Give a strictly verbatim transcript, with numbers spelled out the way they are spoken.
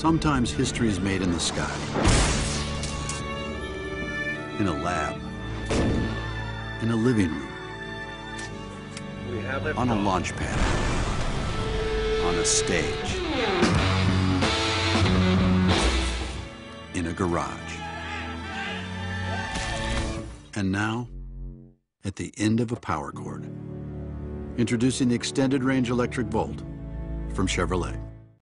Sometimes history is made in the sky, in a lab, in a living room, we have on a launch pad, on a stage, in a garage, and now at the end of a power cord. Introducing the extended range electric Volt from Chevrolet.